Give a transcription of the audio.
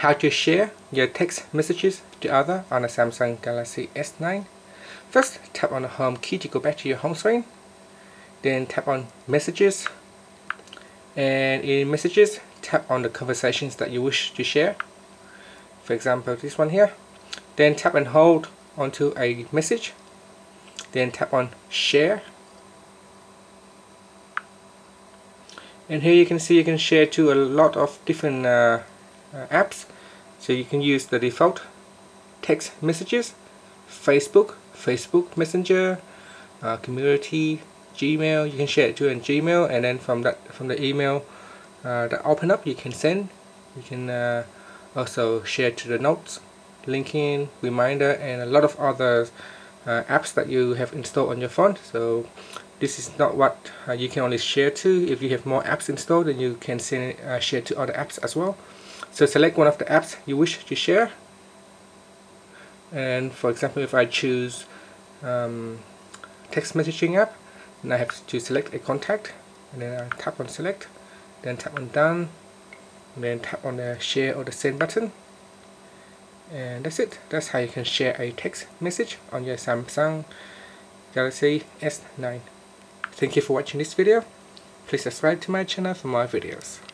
How to share your text messages to others on a Samsung Galaxy S9. First, tap on the home key to go back to your home screen. Then tap on messages. And in messages, tap on the conversations that you wish to share. For example, this one here. Then tap and hold onto a message. Then tap on share. And here you can see you can share to a lot of different apps. So you can use the default text messages, Facebook Messenger, community, Gmail. You can share it to an Gmail, and then from the email that open up, you can send. You can also share to the notes, LinkedIn, reminder, and a lot of other apps that you have installed on your phone. So this is not what you can only share to. If you have more apps installed, then you can send, share to other apps as well. So select one of the apps you wish to share. And for example, if I choose text messaging app, then I have to select a contact, and then I tap on select, then tap on done, and then tap on the share or the send button. And that's it. That's how you can share a text message on your Samsung Galaxy S9. Thank you for watching this video. Please subscribe to my channel for more videos.